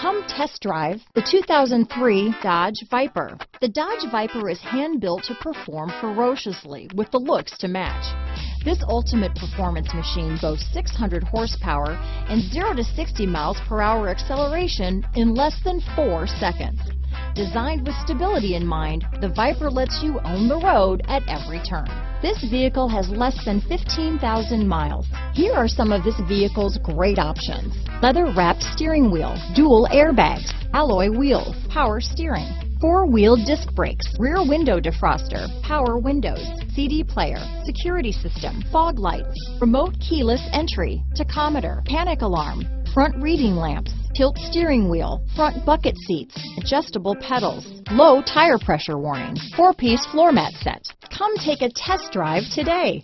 Come test drive the 2003 Dodge Viper. The Dodge Viper is hand-built to perform ferociously with the looks to match. This ultimate performance machine boasts 600 horsepower and 0 to 60 miles per hour acceleration in less than 4 seconds. Designed with stability in mind, the Viper lets you own the road at every turn. This vehicle has less than 15,000 miles. Here are some of this vehicle's great options: leather-wrapped steering wheel, dual airbags, alloy wheels, power steering, four-wheel disc brakes, rear window defroster, power windows, CD player, security system, fog lights, remote keyless entry, tachometer, panic alarm, front reading lamps, tilt steering wheel, front bucket seats, adjustable pedals, low tire pressure warning, four-piece floor mat set. Come take a test drive today.